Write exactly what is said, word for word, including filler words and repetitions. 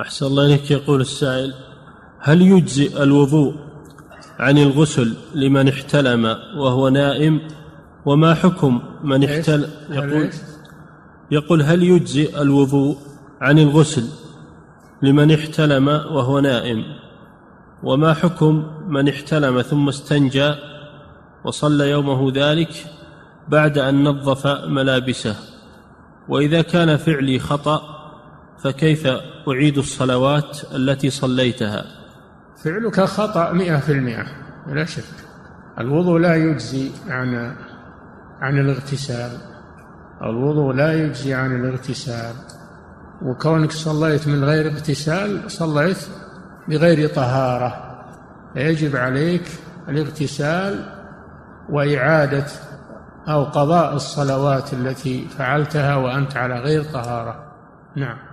أحسن الله إليك. يقول السائل: هل يجزئ الوضوء عن الغسل لمن احتلم وهو نائم؟ وما حكم من احتلم؟ يقول يقول هل يجزئ الوضوء عن الغسل لمن احتلم وهو نائم؟ وما حكم من احتلم ثم استنجى وصلى يومه ذلك بعد أن نظف ملابسه؟ وإذا كان فعلي خطأ فكيف أعيد الصلوات التي صليتها؟ فعلك خطأ مئة في المئة لا شك. الوضوء لا يجزي عن عن الاغتسال. الوضوء لا يجزي عن الاغتسال. وكونك صليت من غير اغتسال صليت بغير طهارة، يجب عليك الاغتسال وإعادة أو قضاء الصلوات التي فعلتها وأنت على غير طهارة. نعم.